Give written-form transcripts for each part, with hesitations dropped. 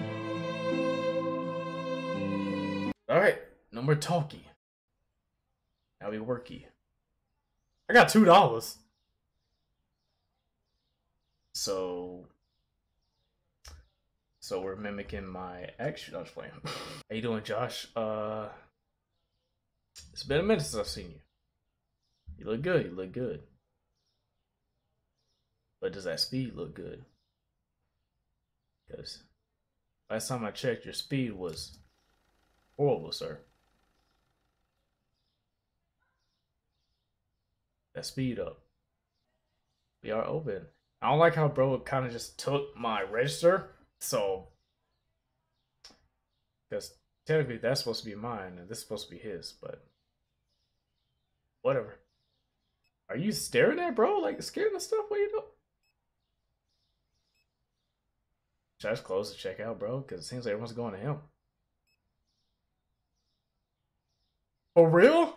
All right, no more talkie. Now we worky. I got $2. So we're mimicking my ex. I was playing. How you doing, Josh? It's been a minute since I've seen you. You look good. You look good. But does that speed look good? Because last time I checked, your speed was horrible, sir. That speed up. We are open. I don't like how bro kind of just took my register. So, because technically that's supposed to be mine and this is supposed to be his, but whatever. Are you staring at bro? Like scared of stuff? What are you doing? Should I just close the checkout, bro? Because it seems like everyone's going to him. For real?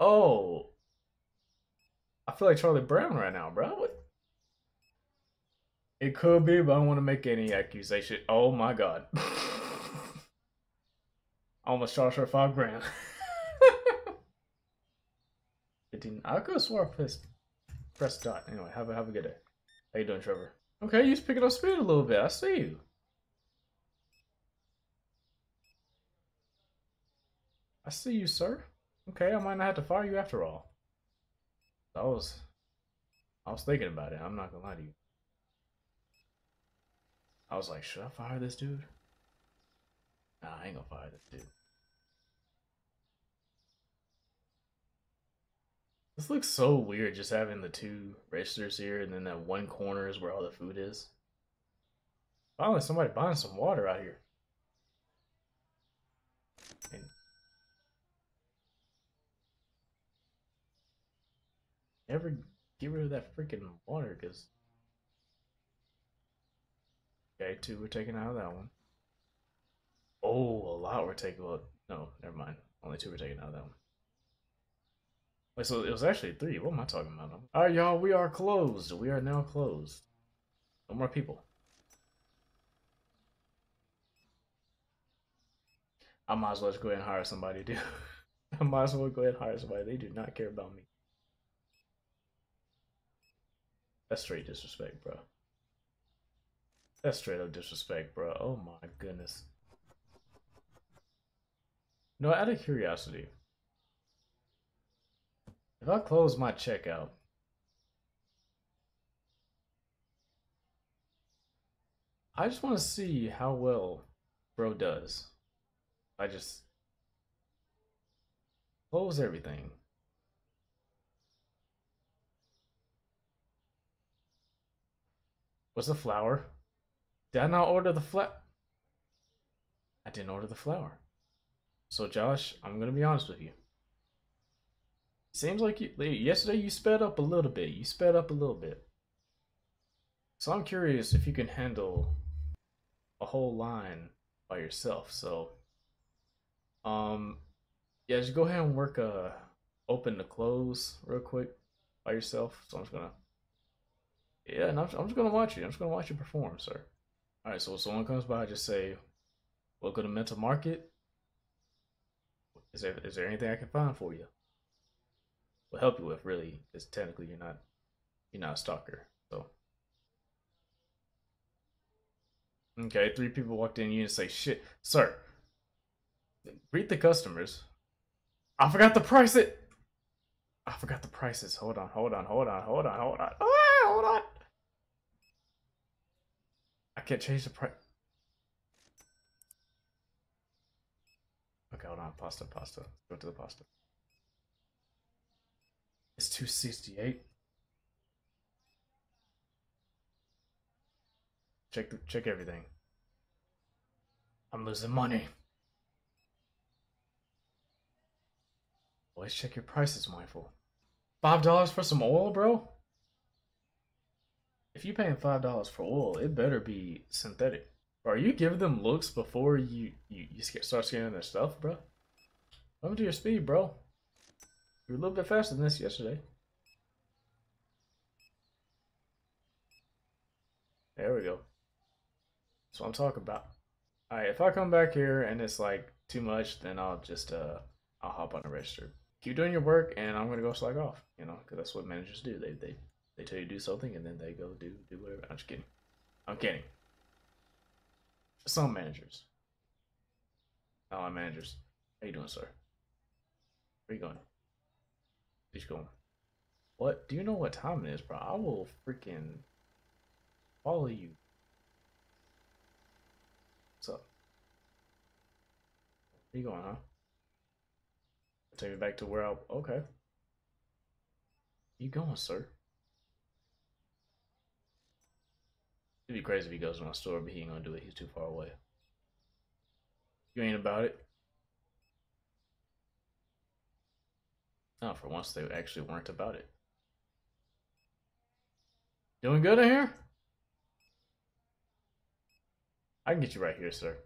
Oh. I feel like Charlie Brown right now, bro. What? It could be, but I don't want to make any accusation. Oh my god. I almost charged her $5 grand. 15. I could have swore I press dot. Anyway, have a good day. How you doing, Trevor? Okay, you just picking up speed a little bit. I see you. I see you, sir. Okay, I might not have to fire you after all. I was thinking about it. I'm not gonna lie to you. I was like, should I fire this dude? Nah, I ain't gonna fire this dude. This looks so weird, just having the two registers here, and then that one corner is where all the food is. Finally, somebody buying some water out here. Never get rid of that freaking water, because... Okay, two we're taking out of that one. Oh, a lot we're taking out. No, never mind. Only two we're taking out of that one. Wait, so it was actually three. What am I talking about? Alright, y'all, we are closed. We are now closed. No more people. I might as well just go ahead and hire somebody, dude. I might as well go ahead and hire somebody. They do not care about me. That's straight disrespect, bro. That's straight up disrespect, bro. Oh my goodness. No, out of curiosity, if I close my checkout, I just want to see how well bro does. I just close everything. What's the flower? Did I not order the flower? I didn't order the flower. So Josh, I'm gonna be honest with you. Seems like yesterday you sped up a little bit. You sped up a little bit. So I'm curious if you can handle a whole line by yourself. So, yeah, just go ahead and work open to close real quick by yourself. So I'm just gonna, yeah, and I'm just gonna watch you. I'm just gonna watch you perform, sir. All right, so if someone comes by, I just say, "Welcome to Mental Market. Is there anything I can find for you? We'll help you with, really, because technically you're not a stalker." So, okay, three people walked in. You didn't say shit, sir. Greet the customers. I forgot the price. I forgot the prices. Hold on. Ah, hold on. I can't change the price. Okay, hold on. Pasta. Go to the pasta. It's $2.68. Check everything. I'm losing money. Always check your prices, Mindful. $5 for some oil, bro? If you're paying $5 for oil, it better be synthetic. Bro, are you giving them looks before you start scanning their stuff, bro? Let me do your speed, bro. You were a little bit faster than this yesterday. There we go. That's what I'm talking about. Alright, if I come back here and it's like too much, then I'll just I'll hop on the register. Keep doing your work, and I'm gonna go slack off, you know, because that's what managers do. They tell you to do something, and then they go do whatever. I'm just kidding. I'm kidding. Some managers. Not all managers. How you doing, sir? Where you going? Where's you going? What? Do you know what time it is, bro? I will freaking follow you. What's up? Where you going, huh? Take me back to where I... Okay. Where you going, sir? It'd be crazy if he goes to my store, but he ain't gonna do it. He's too far away. You ain't about it. No, for once they actually weren't about it. Doing good in here? I can get you right here, sir.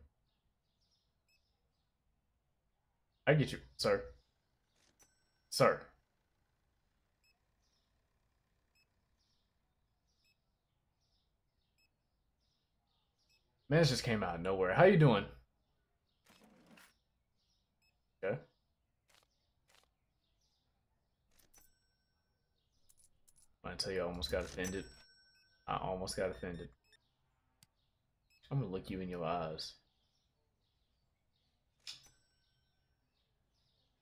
I can get you, sir. Sir. Man, this just came out of nowhere. How you doing? Okay. I tell you, I almost got offended. I almost got offended. I'm gonna look you in your eyes.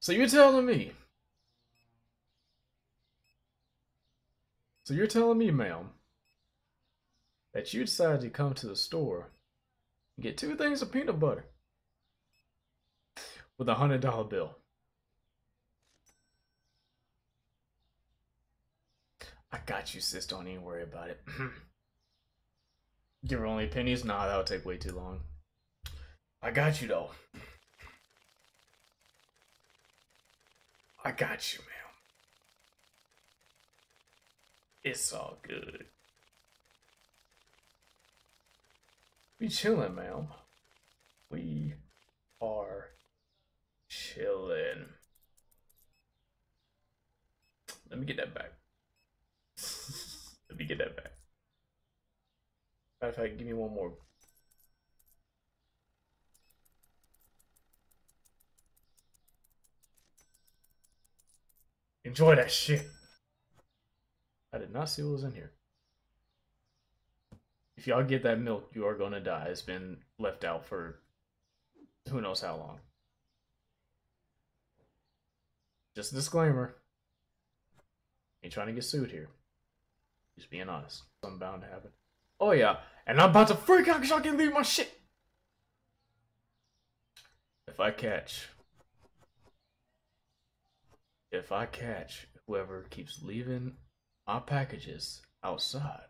So you're telling me. So you're telling me, ma'am, that you decided to come to the store and get 2 things of peanut butter with a $100 bill. I got you, sis. Don't even worry about it. Give her only pennies? Nah, that'll take way too long. I got you, though. I got you, man. It's all good. We chillin', ma'am. We are chillin'. Let me get that back. Let me get that back. Matter of fact, give me one more. Enjoy that shit. I did not see what was in here. If y'all get that milk, you are gonna die. It's been left out for who knows how long. Just a disclaimer. Ain't trying to get sued here. Just being honest. Something bound to happen. Oh yeah, and I'm about to freak out because y'all can leave my shit. If I catch whoever keeps leaving my packages outside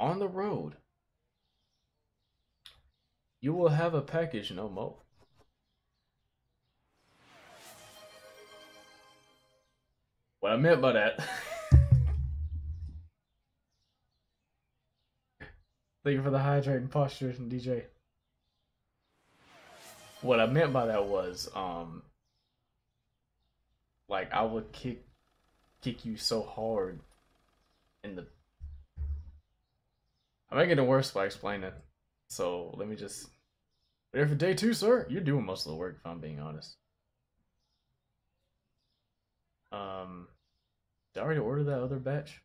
on the road, you will have a package no more. What I meant by that. Thank you for the hydrating posture and DJ. What I meant by that was, like I would kick you so hard in the. I'm making it worse by explaining. So let me just. There for day 2, sir. You're doing most of the work, if I'm being honest. Did I already order that other batch?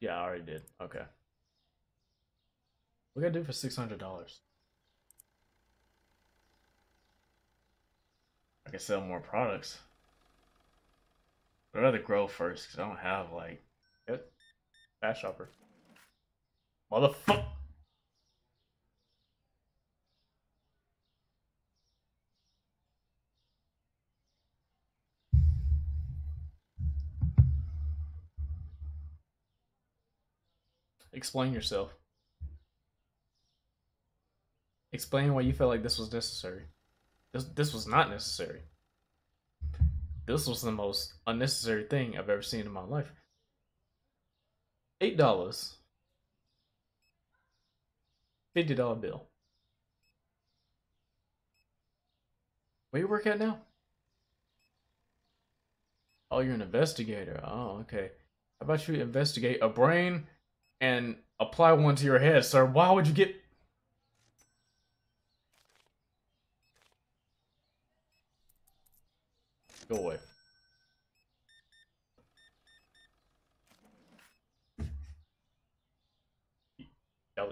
Yeah, I already did. Okay. What do I do for $600? I can sell more products. I'd rather grow first because I don't have like. Yep. Fast shopper. Motherfucker. Explain yourself. Explain why you felt like this was necessary. This was not necessary. This was the most unnecessary thing I've ever seen in my life. $8. $50 bill. Where you work at now? Oh, you're an investigator. Oh, okay. How about you investigate a brain and apply one to your head, sir. Why would you get... Go away.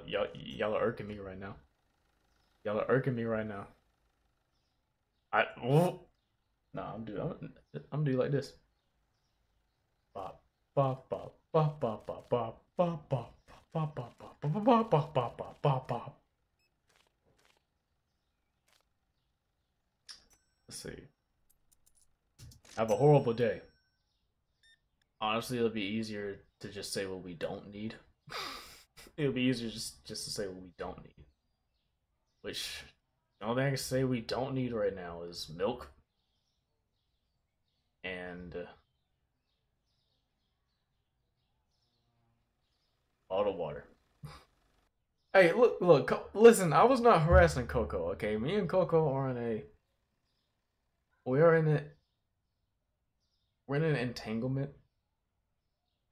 Y'all are irking me right now. Y'all are irking me right now. Nah, I'm doing like this. Bop, bop, bop, bop, bop, bop, bop, bop, bop, bop, bop, bop, bop, bop, bop, bop. Let's see. Have a horrible day. Honestly, it'll be easier to just say what we don't need. It'll be easier just to say what we don't need. Which, the only thing I can say we don't need right now is milk. And... bottled water. Hey, look, listen, I was not harassing Coco, okay? Me and Coco are in a... We're in an entanglement.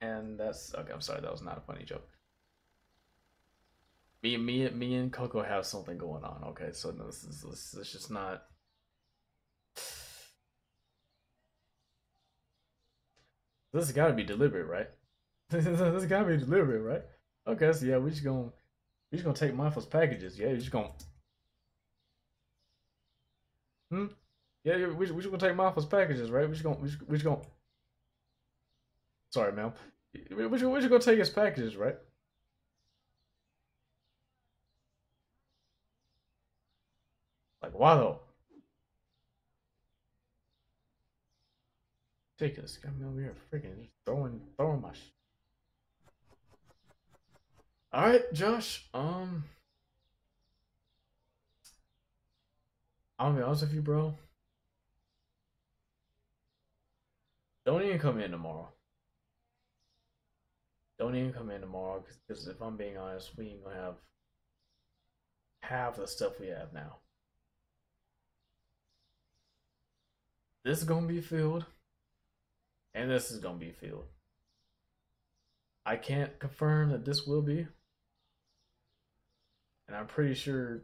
And that's... Okay, I'm sorry, that was not a funny joke. Me and Coco have something going on, okay? So no, this is just not... This has got to be deliberate, right? This got to be deliberate, right? Okay, so yeah, we just gonna take Mindful's packages. Yeah, Yeah, we just gonna take Mindful's packages, right? We just gonna. Sorry, ma'am. We just gonna take his packages, right? Like, why though? Ridiculous. Got me over here freaking just throwing my shit. Alright, Josh, I'm gonna be honest with you, bro. Don't even come in tomorrow. Don't even come in tomorrow, because if I'm being honest, we ain't gonna have half the stuff we have now. This is gonna be filled. And this is gonna be filled. I can't confirm that this will be. And I'm pretty sure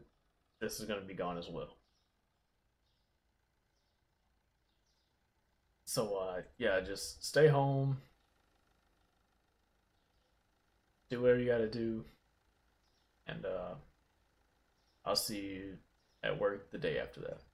this is gonna be gone as well. So yeah, just stay home. Do whatever you gotta do. And I'll see you at work the day after that.